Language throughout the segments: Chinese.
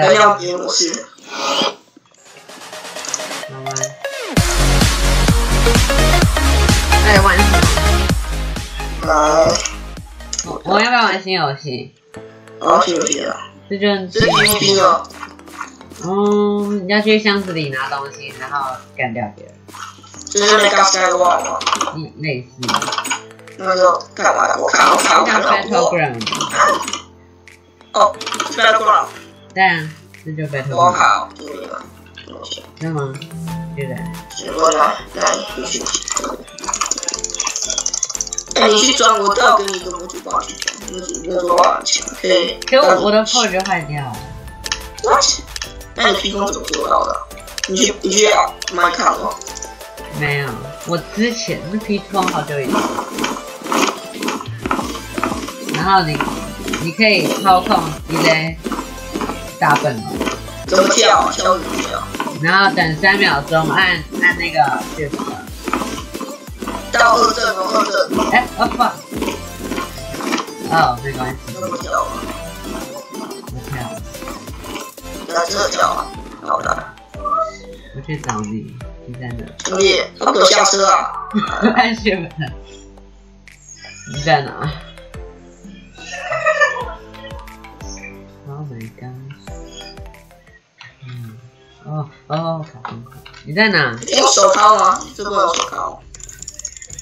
那要别我去。来玩什么？我要不要玩新游戏？我要新游戏了。这就是这是 PVP 哦。嗯，你要去箱子里拿东西，然后干掉别人。这是那个 Skyworth 吗？嗯，类似。那就干嘛？我看。 哦，被偷了。对啊，这就被偷了。我靠，对了，是吗？对的。我来，来，你去。哎，你去装，我倒给你一个模组包去装，模组多少钱？可以。给我的破就坏掉了。What？ 那你披风怎么做到的？你去买卡吗？没有，我之前是披风好久以前。然后你可以操控 DJ 大笨龙，怎么跳？跳怎么跳？然后等3秒钟，按那个去什么？到2阵，2阵。哎，我放。哦，没关系。怎么跳？我跳。在这跳啊！好的。我去找你，你在哪？兄弟，我走下车啊！太兴奋了。你在哪？ Oh my god！ 嗯，哦，你在哪？你有手铐吗？这不有手铐。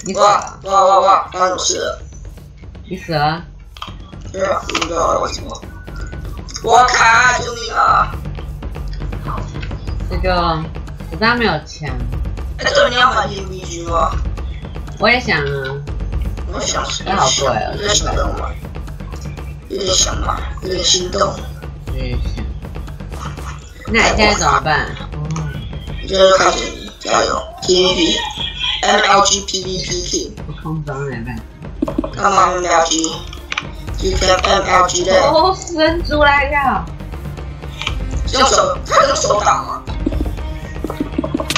你死了！哇！发生什么事了？你死了？对啊，你不要我什么？我卡，救命啊！这个我当然没有枪。哎，这你要买 PVG 吗？我也想啊。我想，那好贵啊！我想要买。 有点想吧，有点心动。嗯，那你现在怎么办？你现在就开始加油 ，PVP MLG PVP。我空装来办。干嘛 MLG？ 就跟 MLG 的。哦，神猪来了！用手，他用手打吗？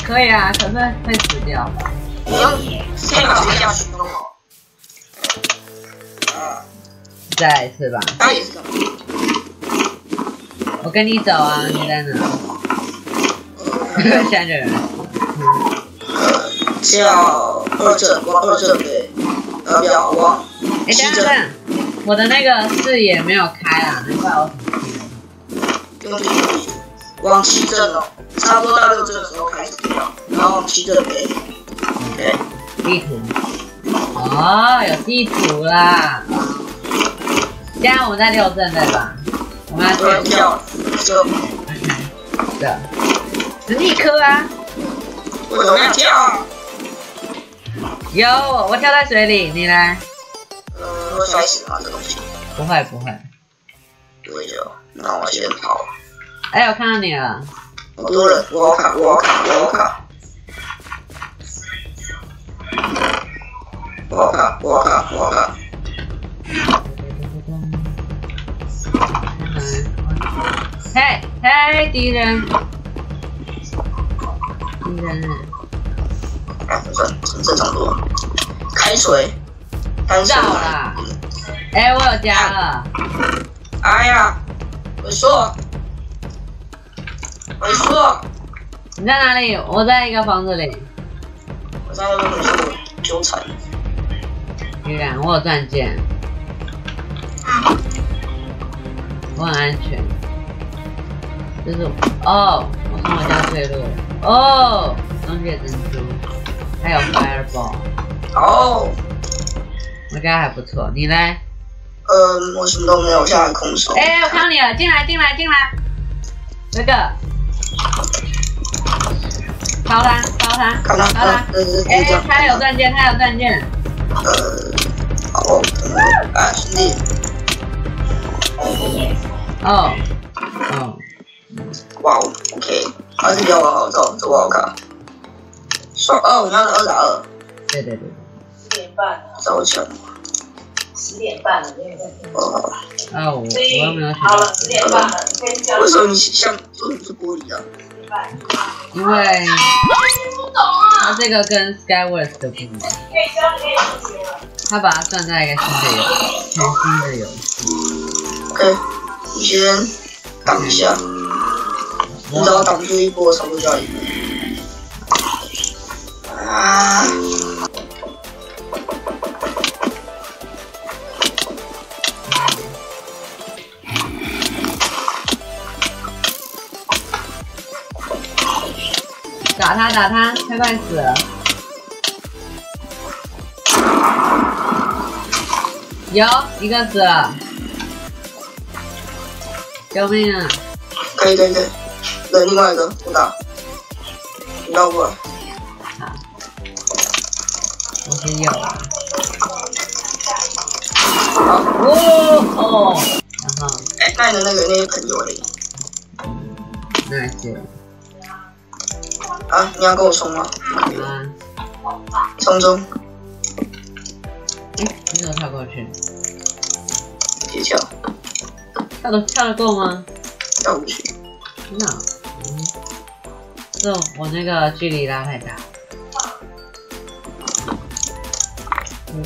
可以啊，可是会死掉。你用先把谁下去弄好。 再一次吧。我跟你走啊，你在哪？三个人。叫2阵对，要不要我？哎，等一下，我的那个视野没有开啊，难怪我。用这个，往7阵哦，差不多到6阵的时候开始跳，然后往7阵飞。对。地图。哦，有地图啦。 现在我们在6阵对吧？我们要跳7阵。对，史密科啊！我怎么要跳？有，我跳在水里，你来。我摔死了这东西。不会。对的，那我先跑。哎，我看到你了。好多人，我靠！嘿，敌人，这么多，开水，知道了。哎，我有家了。哎呀，伟硕，你在哪里？我在一个房子里。我在跟伟硕纠缠。敌人，我有钻戒。我很安全。 就是哦，我从我家坠落。哦，东西珍珠，还有 fireball。哦，我家还不错，你呢？我什么都没有，现在空手。哎，我看你了，进来，那个，掏他。哎，他有钻戒。哦，哎，兄弟。哦。 哇 ，OK， 还是比较好搞，这不好搞。12，你要2打2。对。10点半。早起。10点半了，现在。哦。啊，我没有。好了，10点半了，你可以讲。为什么你像做的是玻璃啊？因为。不懂啊。它这个跟 Skyworth 的不一样。它把它算在一个全新的游戏。OK， 你先等一下。冇得抌呢個手掣。啊！打他打他，快快死了！有一个死了，救命啊！可以可以可以，来另外一个，我打，你打我。好，我先有了。好，哦哦，然后，哎，那你的那个肯定有的。那是。 啊！你要跟我送吗？送中。你怎么跳过去？技巧。跳得够吗？跳不去。真的？嗯。是我那个距离拉太大。嗯。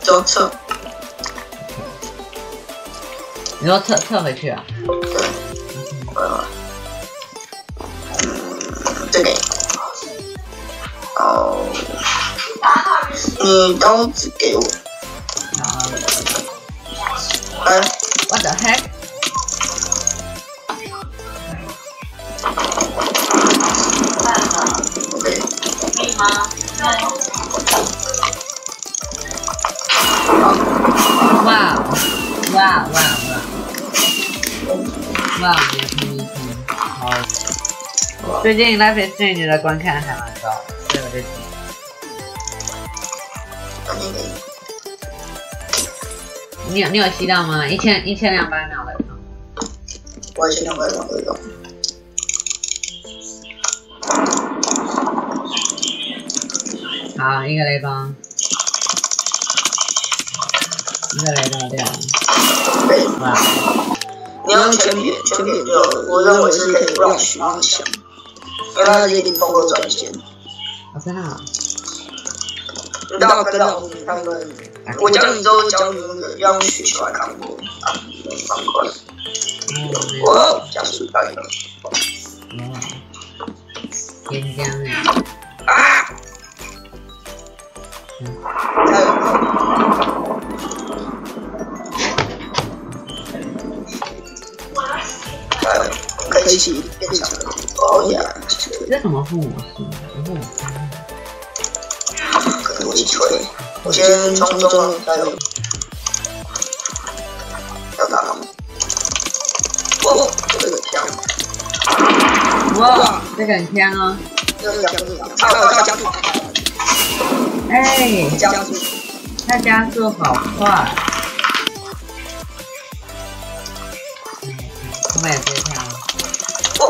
走撤。你要撤回去啊？对。 这里，哦，你刀子给我。哎 ，What the heck？ OK。可以吗？哇哇哇哇！哇！ 最近 Life is Strange 的观看还蛮高，所以我就听。你有吸到吗？1200秒的坑。我1200秒的坑。好，一个雷崩，一个雷崩掉了。哇！你要全屏就，我认为是可以让徐梦想。 因为他已经通过转线。我知道。你到跟到他们，我教你之后教你那个要用血球来扛过啊，扛过来。哇，加速到一个。岩浆哎。啊！加油！加油！可以一起变强。哦呀！ 这怎么付？可能我一锤，我先冲中加油！要打吗？哇，这个枪！哇，这个很香哦！要加速！哎，加速！它加速好快！后面有这枪！哦，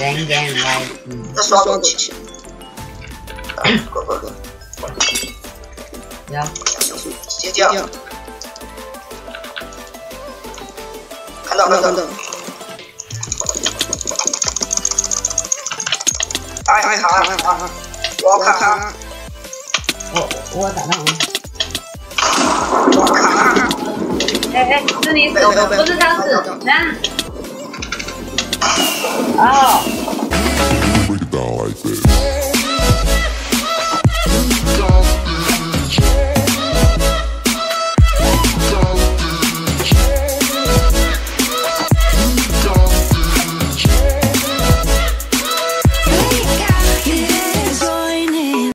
人间来自……再刷多几次。 过，呀，直接掉，看到，哎好，我卡，我打到你，我卡，哎，是你死，不是他死，啊，哦。